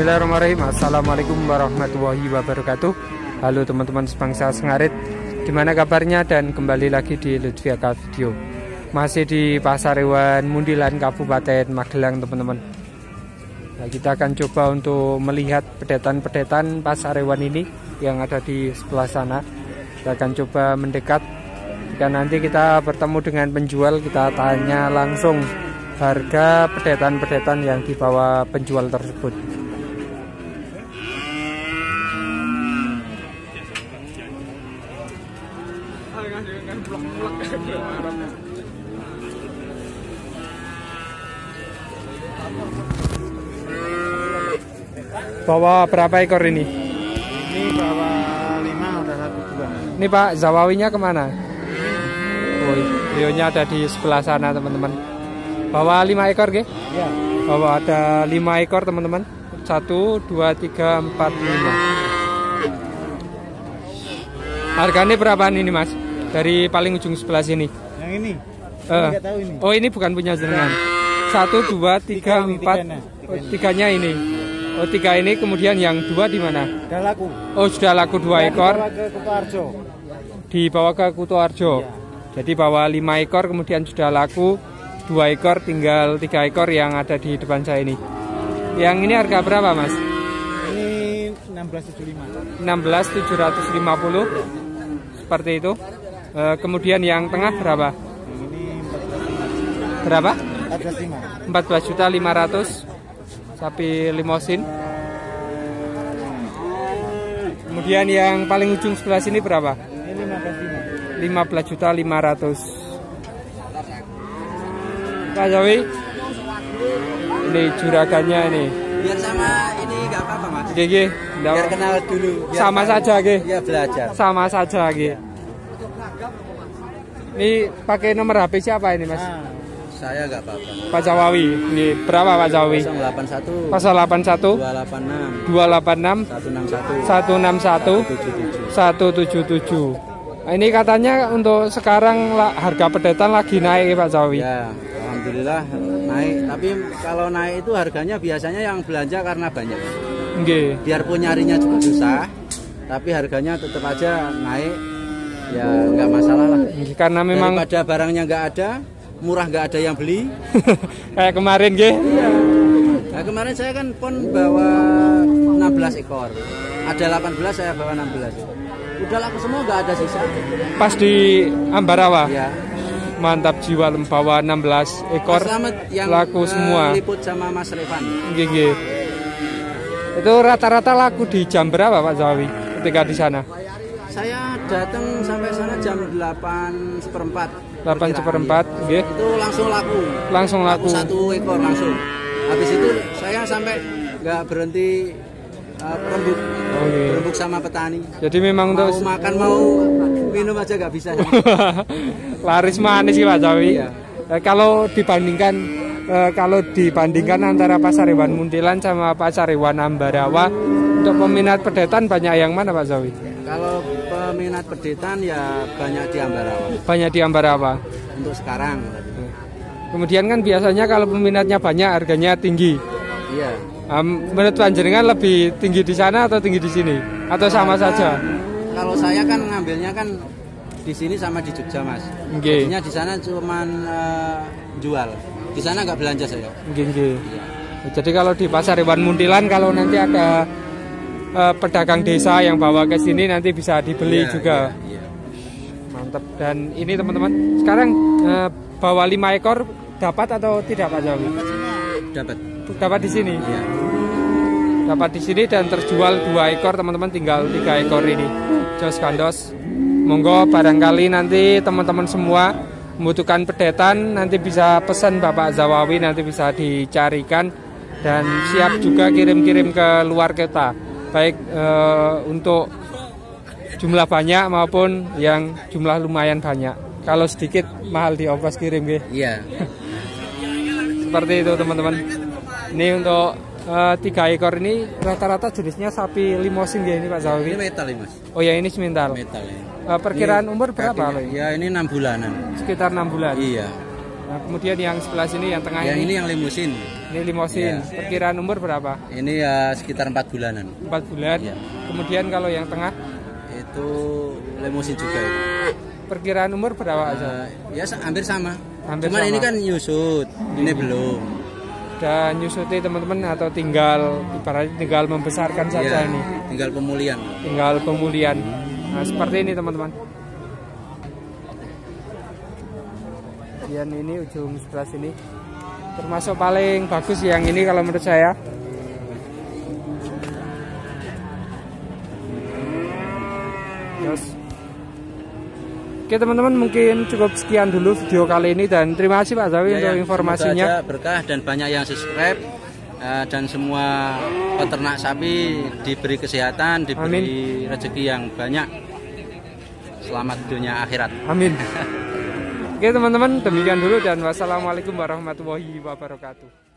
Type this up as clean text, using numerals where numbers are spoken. Bismillahirrahmanirrahim. Assalamualaikum warahmatullahi wabarakatuh. Halo teman-teman sebangsa sengarit, gimana kabarnya? Dan kembali lagi di Lutfiaka video. Masih di Pasar Hewan Muntilan, Kabupaten Magelang teman-teman. Nah, kita akan coba untuk melihat pedetan-pedetan pasar hewan ini yang ada di sebelah sana. Kita akan coba mendekat dan nanti kita bertemu dengan penjual. Kita tanya langsung harga pedetan-pedetan yang dibawa penjual tersebut. Bawa berapa ekor ini? Ini bawa 5, udah 1 bulan. Ini Pak Zawawinya kemana? Beliaunya ada di sebelah sana teman-teman. Bawa 5 ekor ke? Ya. Bawa ada 5 ekor teman-teman. 1, 2, 3, 4, 5. Harganya berapaan ini mas? Dari paling ujung sebelah sini. Yang ini? Nggak tahu ini. Oh ini bukan punya jenengan. 1, 2, 3, 4. Tiganya ini. Oh 3 ini, kemudian yang 2 di mana? Sudah laku. Oh sudah laku 2 ekor. Dibawa ke Kutoarjo. Dibawa ke Kutoarjo. Ya. Jadi bawa 5 ekor kemudian sudah laku. 2 ekor, tinggal 3 ekor yang ada di depan saya ini. Yang ini harga berapa mas? Ini 16.750. 16.750 seperti itu. Kemudian yang tengah berapa? Ini 14. Berapa? 14.500. Sapi limousin. Kemudian yang paling ujung sebelah sini berapa? Ini 15.500. Pak Zawi, ini juragannya ini. Biar sama ini nggak apa-apa mas. Gigi, biar kenal dulu. Biar sama tahu. Saja gih. Iya belajar. Sama saja gih. Ini pakai nomor HP siapa ini mas? Ah, saya nggak apa-apa. Pak Zawawi, ini berapa Pak Zawawi? 081. 081. 286. 286. 161. 177. Ini katanya untuk sekarang harga pedetan lagi naik Pak Zawawi. Ya. Alhamdulillah naik, tapi kalau naik itu harganya biasanya yang belanja karena banyak. Okay. Biarpun nyarinya juga susah, tapi harganya tetap aja naik, ya nggak masalah lah. Karena memang daripada barangnya nggak ada, murah nggak ada yang beli. Kayak kemarin, Ge? Iya. Nah, kemarin saya kan pon bawa 16 ekor, ada 18 saya bawa 16. Udah laku semua, nggak ada sisa. Pas di Ambarawa. Iya. Mantap jiwa membawa 16 ekor yang laku semua. Liput sama Mas Revan. Gigi. Itu rata-rata laku di jam berapa Pak Zawi ketika di sana? Saya datang sampai sana jam 8 seperempat. 8 seperempat. Ya. Itu langsung laku. Langsung laku. Laku 1 ekor langsung. Habis itu saya sampai nggak berhenti rembuk. Okay. Rembuk sama petani. Jadi memang mau untuk makan mau minum aja nggak bisa. Laris manis sih Pak Zawi. Iya. Kalau dibandingkan antara Pasar Hewan Muntilan sama Pasar Hewan Ambarawa, untuk peminat pedetan banyak yang mana Pak Zawi? Kalau peminat pedetan ya banyak di Ambarawa. Banyak di Ambarawa. Untuk sekarang. Kemudian kan biasanya kalau peminatnya banyak harganya tinggi. Iya. Menurut panjenengan lebih tinggi di sana atau tinggi di sini? Atau sama saja? Kalau saya kan ngambilnya kan di sini sama di Jogja mas. Okay. Maksudnya di sana cuman jual, di sana nggak belanja saya. Okay. Yeah. Jadi kalau di Pasar Hewan Muntilan kalau nanti ada pedagang desa yang bawa ke sini nanti bisa dibeli. Yeah, juga. Yeah. Mantap. Dan ini teman-teman sekarang bawa 5 ekor dapat atau tidak Pak Zawi? Dapat. Dapat di sini. Yeah. Dapat di sini dan terjual 2 ekor teman-teman, tinggal 3 ekor ini. Jos kandos. Monggo barangkali nanti teman-teman semua membutuhkan pedetan nanti bisa pesan Bapak Zawawi, nanti bisa dicarikan dan siap juga kirim-kirim ke luar kota, baik untuk jumlah banyak maupun yang jumlah lumayan banyak. Kalau sedikit mahal di ongkos kirim ya. Iya. Seperti itu teman-teman. Ini untuk 3 ekor ini rata-rata jenisnya sapi limousin ya ini Pak Zawawi? Ini simental mas. Oh ya ini simental. Simental ya. Perkiraan ini umur berapa loh? Ya ini 6 bulanan. Sekitar 6 bulan. Iya. Nah, kemudian yang sebelah sini yang tengah yang ini yang limousin. Ini limousin. Iya. Perkiraan umur berapa? Ini ya sekitar 4 bulanan. 4 bulan. Iya. Kemudian kalau yang tengah? Itu limousin juga. Ya. Perkiraan umur berapa aja? Ya hampir sama. Hampir cuman sama. Ini kan nyusut. Ini belum. Dan nyusuti teman-teman atau tinggal ibaratnya tinggal membesarkan saja, iya, ini. Tinggal pemulihan. Tinggal pemulihan. Nah, seperti ini teman-teman. Yang ini ujung sebelah sini termasuk paling bagus yang ini kalau menurut saya. Terus. Oke teman-teman, mungkin cukup sekian dulu video kali ini dan terima kasih Pak Zawawi ya, untuk informasinya. Semoga aja berkah dan banyak yang subscribe dan semua peternak sapi diberi kesehatan, diberi rezeki yang banyak. Selamat dunia akhirat. Amin. Oke teman-teman, demikian dulu dan wassalamualaikum warahmatullahi wabarakatuh.